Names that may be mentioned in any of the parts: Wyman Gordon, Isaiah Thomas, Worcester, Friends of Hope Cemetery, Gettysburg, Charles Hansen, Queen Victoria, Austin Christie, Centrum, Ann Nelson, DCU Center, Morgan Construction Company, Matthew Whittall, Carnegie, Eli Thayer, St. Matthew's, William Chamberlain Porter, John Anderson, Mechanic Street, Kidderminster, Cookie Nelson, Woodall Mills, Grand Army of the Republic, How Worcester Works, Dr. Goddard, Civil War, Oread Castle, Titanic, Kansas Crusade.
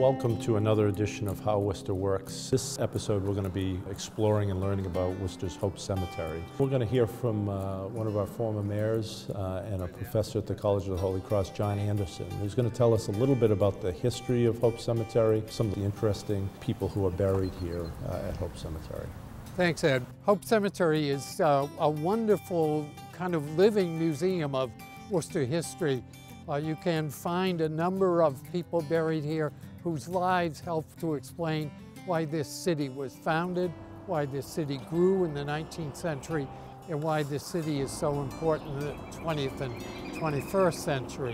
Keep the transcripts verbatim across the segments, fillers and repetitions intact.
Welcome to another edition of How Worcester Works. This episode we're going to be exploring and learning about Worcester's Hope Cemetery. We're going to hear from uh, one of our former mayors uh, and a professor at the College of the Holy Cross, John Anderson, who's going to tell us a little bit about the history of Hope Cemetery, some of the interesting people who are buried here uh, at Hope Cemetery. Thanks, Ed. Hope Cemetery is uh, a wonderful kind of living museum of Worcester history. Uh, you can find a number of people buried here whose lives help to explain why this city was founded, why this city grew in the nineteenth century, and why this city is so important in the twentieth and twenty-first century.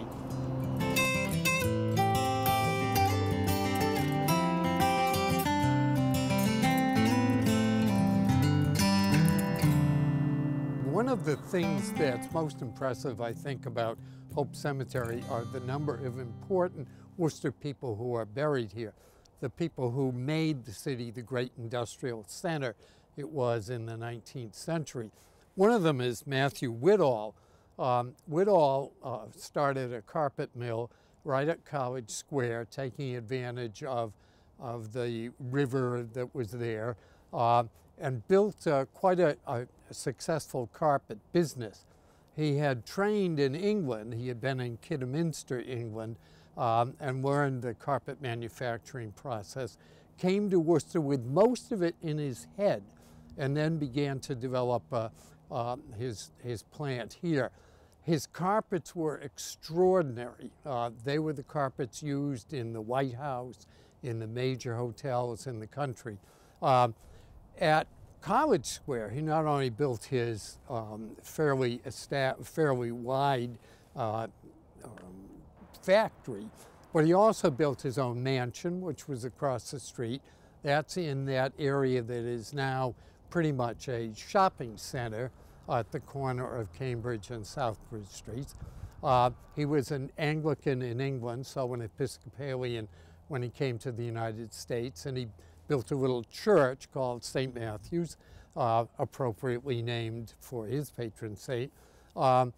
One of the things that's most impressive, I think, about Hope Cemetery are the number of important Worcester people who are buried here, the people who made the city the great industrial center it was in the nineteenth century. One of them is Matthew Whittall. Um, Whittall uh, started a carpet mill right at College Square, taking advantage of, of the river that was there, uh, and built uh, quite a, a successful carpet business. He had trained in England. He had been in Kidderminster, England, um, and learned the carpet manufacturing process, came to Worcester with most of it in his head, and then began to develop uh, uh, his, his plant here. His carpets were extraordinary. Uh, they were the carpets used in the White House, in the major hotels in the country. Um, at College Square, he not only built his um, fairly, fairly wide uh, um, factory, but he also built his own mansion, which was across the street. That's in that area that is now pretty much a shopping center at the corner of Cambridge and Southbridge Streets. Uh, he was an Anglican in England, so an Episcopalian when he came to the United States, and he built a little church called Saint Matthew's, uh, appropriately named for his patron saint. Um,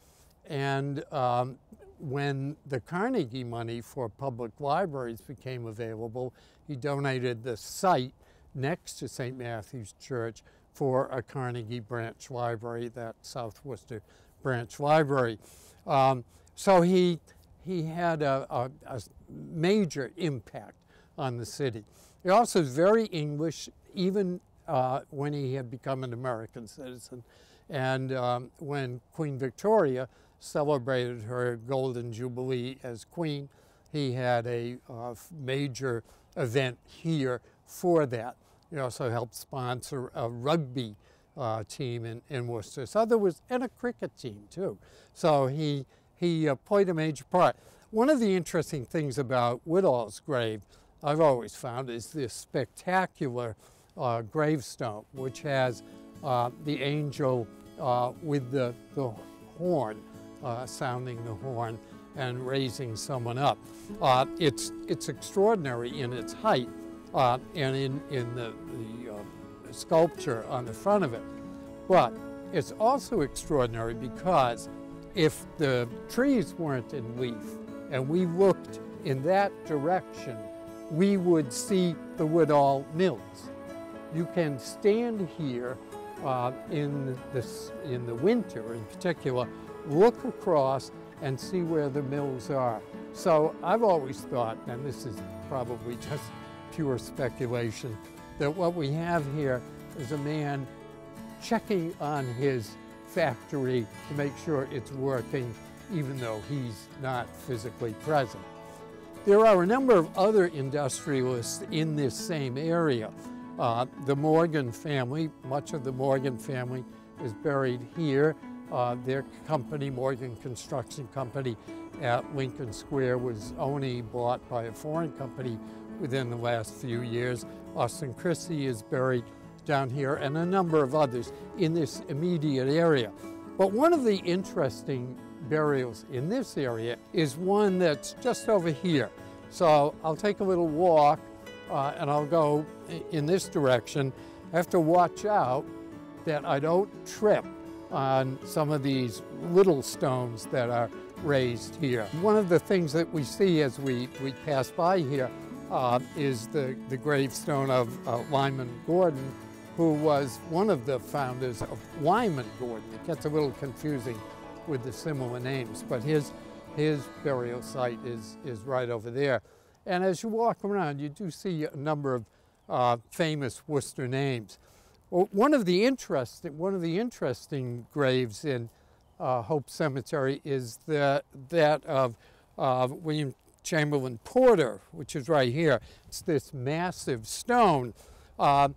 and um, when the Carnegie money for public libraries became available, he donated the site next to Saint Matthew's Church for a Carnegie branch library, that South Worcester branch library. Um, so he, he had a, a, a major impact on the city. He also was very English, even uh, when he had become an American citizen. And um, when Queen Victoria celebrated her Golden Jubilee as Queen, he had a uh, major event here for that. He also helped sponsor a rugby uh, team in, in Worcester. So there was, and a cricket team too. So he, he uh, played a major part. One of the interesting things about Whittall's grave, I've always found, is this spectacular uh, gravestone, which has uh, the angel uh, with the, the horn, uh, sounding the horn and raising someone up. Uh, it's, it's extraordinary in its height uh, and in, in the, the uh, sculpture on the front of it. But it's also extraordinary because if the trees weren't in leaf and we looked in that direction, we would see the Woodall Mills. You can stand here uh, in, the, in the winter in particular, look across and see where the mills are. So I've always thought, and this is probably just pure speculation, that what we have here is a man checking on his factory to make sure it's working, even though he's not physically present. There are a number of other industrialists in this same area. Uh, the Morgan family, much of the Morgan family is buried here. Uh, their company, Morgan Construction Company at Lincoln Square, was only bought by a foreign company within the last few years. Austin Christie is buried down here, and a number of others in this immediate area. But one of the interesting burials in this area is one that's just over here. So I'll take a little walk uh, and I'll go in this direction. I have to watch out that I don't trip on some of these little stones that are raised here. One of the things that we see as we, we pass by here uh, is the, the gravestone of uh, Wyman Gordon, who was one of the founders of Wyman Gordon. It gets a little confusing with the similar names, but his, his burial site is, is right over there. And as you walk around, you do see a number of uh, famous Worcester names. Well, one of the interesting, one of the interesting graves in uh, Hope Cemetery is the, that of uh, William Chamberlain Porter, which is right here. It's this massive stone. Uh,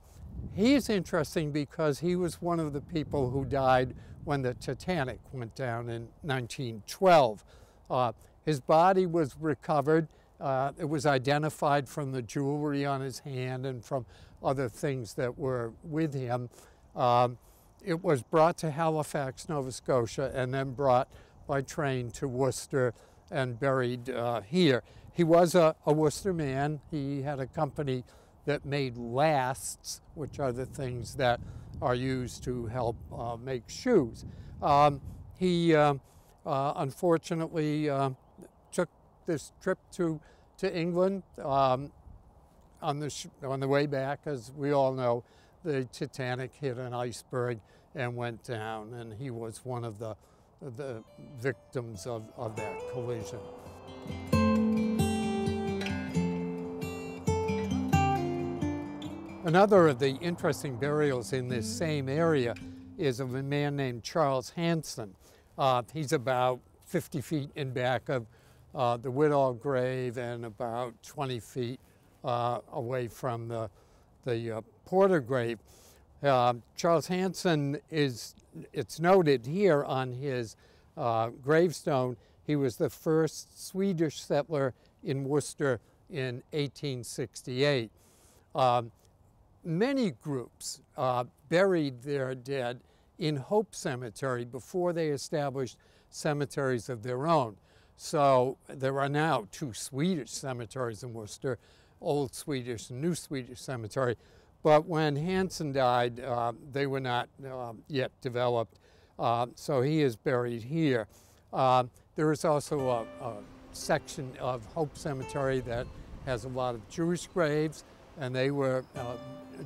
he's interesting because he was one of the people who died when the Titanic went down in nineteen twelve. Uh, his body was recovered. Uh, it was identified from the jewelry on his hand and from other things that were with him. Um, it was brought to Halifax, Nova Scotia, and then brought by train to Worcester and buried uh, here. He was a, a Worcester man. He had a company that made lasts, which are the things that are used to help uh, make shoes. Um, he uh, uh, unfortunately uh, took this trip to, to England. Um, on the, sh on the way back, as we all know, the Titanic hit an iceberg and went down, and he was one of the the victims of, of that collision. Another of the interesting burials in this same area is of a man named Charles Hansen. Uh, he's about fifty feet in back of uh, the Woodall grave and about twenty feet uh, away from the, the uh, Porter grave. Uh, Charles Hansen is, it's noted here on his uh, gravestone, he was the first Swedish settler in Worcester in eighteen sixty-eight. Um, many groups uh, buried their dead in Hope Cemetery before they established cemeteries of their own. So there are now two Swedish cemeteries in Worcester, Old Swedish and New Swedish Cemetery. But when Hansen died, uh, they were not uh, yet developed, uh, so he is buried here. Uh, there is also a, a section of Hope Cemetery that has a lot of Jewish graves, and they were, uh,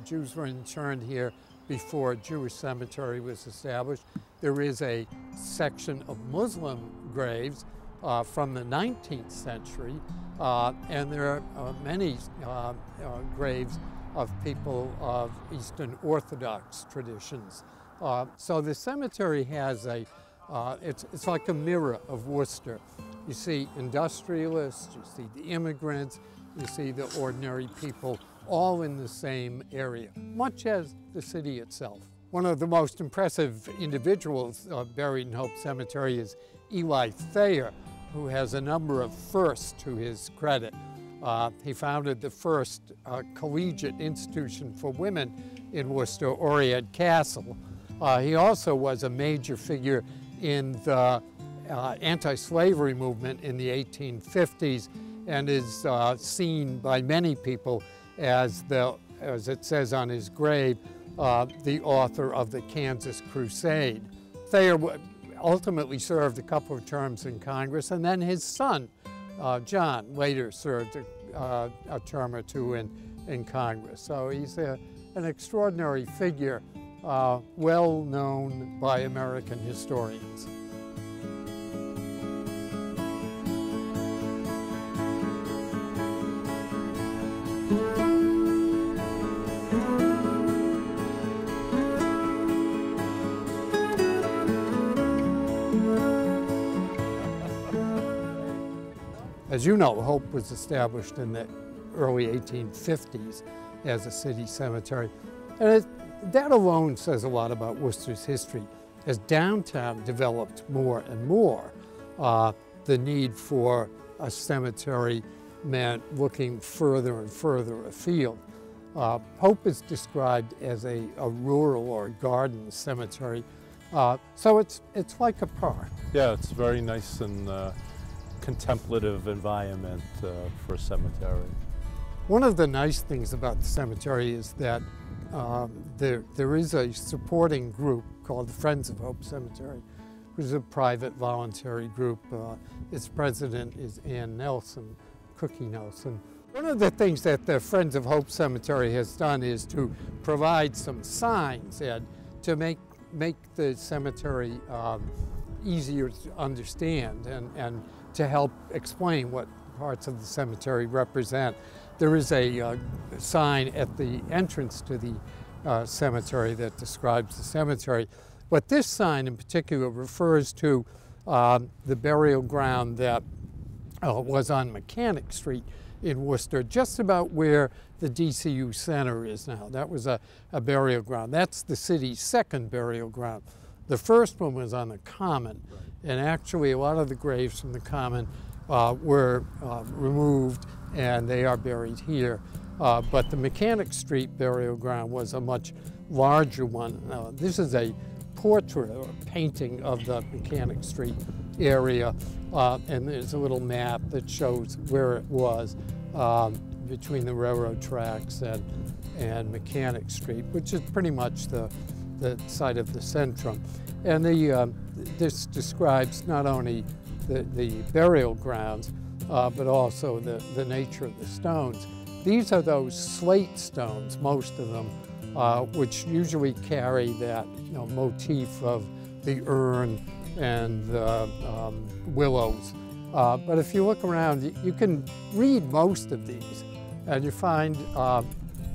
Jews were interned here before a Jewish cemetery was established. There is a section of Muslim graves uh, from the nineteenth century, uh, and there are uh, many uh, uh, graves of people of Eastern Orthodox traditions. Uh, so the cemetery has a, uh, it's, it's like a mirror of Worcester. You see industrialists, you see the immigrants, you see the ordinary people, all in the same area, much as the city itself. One of the most impressive individuals uh, buried in Hope Cemetery is Eli Thayer, who has a number of firsts to his credit. Uh, he founded the first uh, collegiate institution for women in Worcester, Oread Castle. Uh, he also was a major figure in the uh, anti-slavery movement in the eighteen fifties and is uh, seen by many people as, the, as it says on his grave, uh, the author of the Kansas Crusade. Thayer ultimately served a couple of terms in Congress, and then his son, Uh, John, later served a, uh, a term or two in, in Congress. So he's a, an extraordinary figure, uh, well known by American historians. As you know, Hope was established in the early eighteen fifties as a city cemetery. And it, that alone says a lot about Worcester's history. As downtown developed more and more, uh, the need for a cemetery meant looking further and further afield. Uh, Hope is described as a, a rural or garden cemetery. Uh, so it's, it's like a park. Yeah, it's very nice and uh... contemplative environment uh, for a cemetery. One of the nice things about the cemetery is that um, there, there is a supporting group called the Friends of Hope Cemetery, which is a private voluntary group. Uh, its president is Ann Nelson, Cookie Nelson. One of the things that the Friends of Hope Cemetery has done is to provide some signs, Ed, to make make the cemetery um, easier to understand and, and to help explain what parts of the cemetery represent. There is a uh, sign at the entrance to the uh, cemetery that describes the cemetery. But this sign in particular refers to uh, the burial ground that uh, was on Mechanic Street in Worcester, just about where the D C U Center is now. That was a, a burial ground. That's the city's second burial ground. The first one was on the Common, right. And actually a lot of the graves from the Common uh, were uh, removed, and they are buried here. Uh, but the Mechanic Street burial ground was a much larger one. Uh, this is a portrait or painting of the Mechanic Street area, uh, and there's a little map that shows where it was um, between the railroad tracks and, and Mechanic Street, which is pretty much the, the site of the Centrum. And the, um, this describes not only the, the burial grounds, uh, but also the, the nature of the stones. These are those slate stones, most of them, uh, which usually carry that you know, motif of the urn and uh, um, willows. Uh, but if you look around, you, you can read most of these, and you find uh,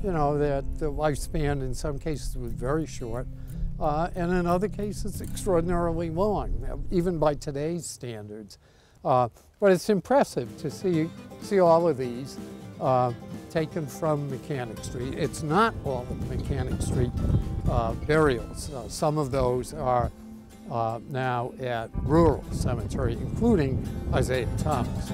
you know, that the lifespan in some cases was very short, uh, and in other cases extraordinarily long, even by today's standards. Uh, but it's impressive to see, see all of these uh, taken from Mechanic Street. It's not all of the Mechanic Street uh, burials. Uh, some of those are Uh, now at Rural Cemetery, including Isaiah Thomas.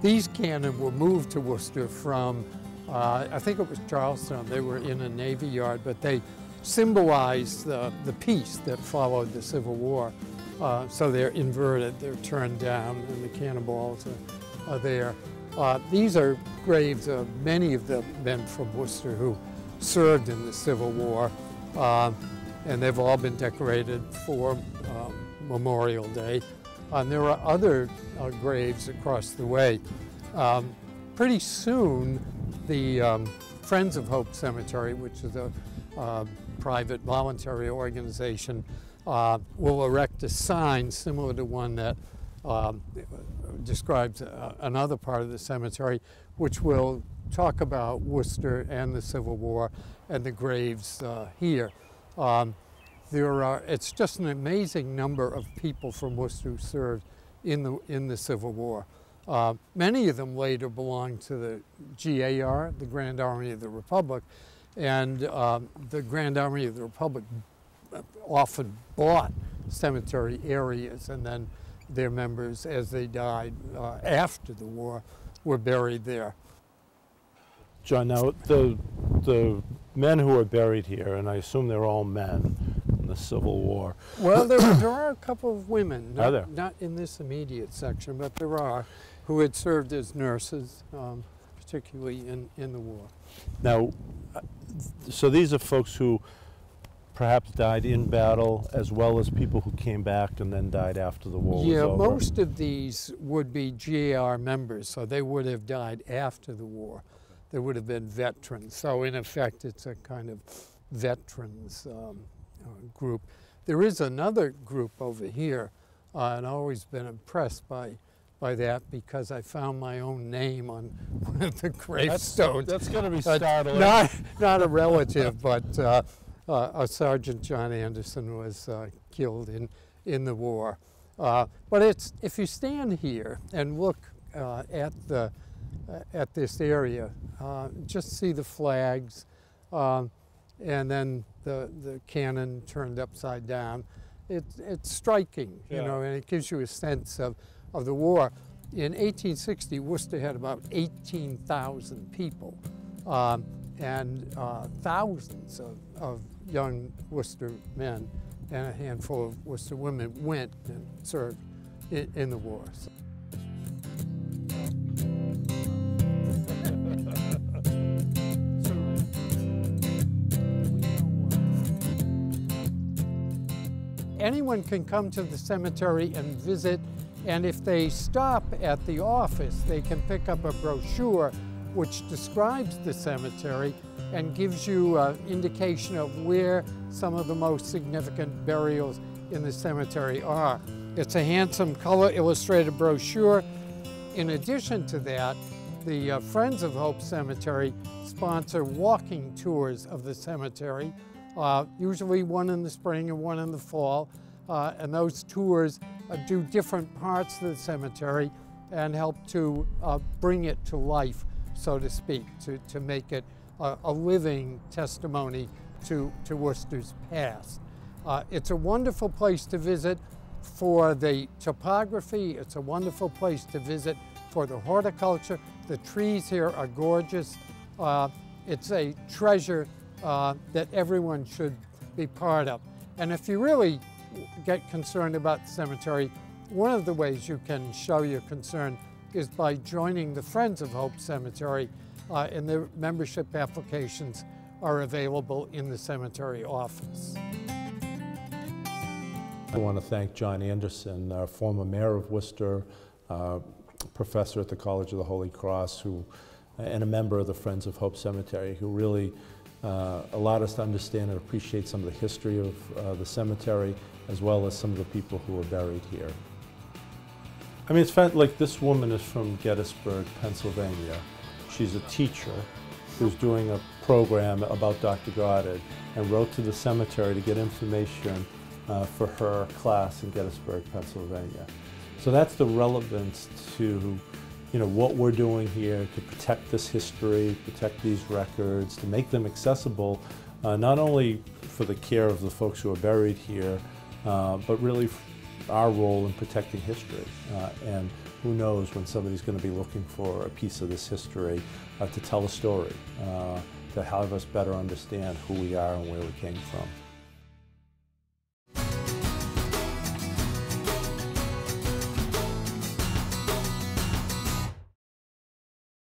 These cannon were moved to Worcester from, uh, I think it was Charleston. They were in a Navy yard, but they symbolized the, the peace that followed the Civil War. Uh, so they're inverted, they're turned down, and the cannonballs are, are there. Uh, these are graves of many of the men from Worcester who served in the Civil War, uh, and they've all been decorated for uh, Memorial Day. And there are other uh, graves across the way. Um, pretty soon, the um, Friends of Hope Cemetery, which is a Uh, private voluntary organization, uh, will erect a sign similar to one that uh, describes uh, another part of the cemetery, which will talk about Worcester and the Civil War and the graves uh, here. Um, there are, it's just an amazing number of people from Worcester who served in the, in the Civil War. Uh, many of them later belonged to the G A R, the Grand Army of the Republic, and uh, the Grand Army of the Republic often bought cemetery areas, and then their members, as they died uh, after the war, were buried there. John, now the, the men who are buried here, and I assume they're all men in the Civil War. Well, there, there are a couple of women, not, are there? Not in this immediate section, but there are, who had served as nurses, um, particularly in, in the war. Now, so these are folks who perhaps died in battle, as well as people who came back and then died after the war yeah, was over. Yeah, most of these would be G A R members, so they would have died after the war. They would have been veterans. So in effect, it's a kind of veterans um, uh, group. There is another group over here, uh, and I've always been impressed by by that, because I found my own name on one of the gravestones. That's, that's going to be startling. Not, not a relative, but uh, uh, a Sergeant John Anderson was uh, killed in, in the war. Uh, but it's, if you stand here and look uh, at, the, uh, at this area, uh, just see the flags, um, and then the, the cannon turned upside down. It, it's striking, yeah. You know, and it gives you a sense of of the war. In eighteen sixty, Worcester had about eighteen thousand people, um, and uh, thousands of, of young Worcester men and a handful of Worcester women went and served in, in the war. So. Anyone can come to the cemetery and visit, and if they stop at the office, they can pick up a brochure which describes the cemetery and gives you an indication of where some of the most significant burials in the cemetery are. It's a handsome color illustrated brochure. In addition to that, the uh, Friends of Hope Cemetery sponsor walking tours of the cemetery, uh, usually one in the spring and one in the fall, uh, and those tours uh, do different parts of the cemetery and help to uh, bring it to life, so to speak, to, to make it uh, a living testimony to, to Worcester's past. Uh, it's a wonderful place to visit for the topography. It's a wonderful place to visit for the horticulture. The trees here are gorgeous. Uh, it's a treasure uh, that everyone should be part of. And if you really get concerned about the cemetery, one of the ways you can show your concern is by joining the Friends of Hope Cemetery, uh, and their membership applications are available in the cemetery office. I want to thank John Anderson, our former mayor of Worcester, uh, professor at the College of the Holy Cross, who, and a member of the Friends of Hope Cemetery, who really uh, allowed us to understand and appreciate some of the history of uh, the cemetery, as well as some of the people who are buried here. I mean, it's fantastic. Like, this woman is from Gettysburg, Pennsylvania. She's a teacher who's doing a program about Doctor Goddard and wrote to the cemetery to get information uh, for her class in Gettysburg, Pennsylvania. So that's the relevance to, you know, what we're doing here to protect this history, protect these records, to make them accessible, uh, not only for the care of the folks who are buried here, uh, but really our role in protecting history. Uh, and who knows when somebody's going to be looking for a piece of this history uh, to tell a story, uh, to help us better understand who we are and where we came from.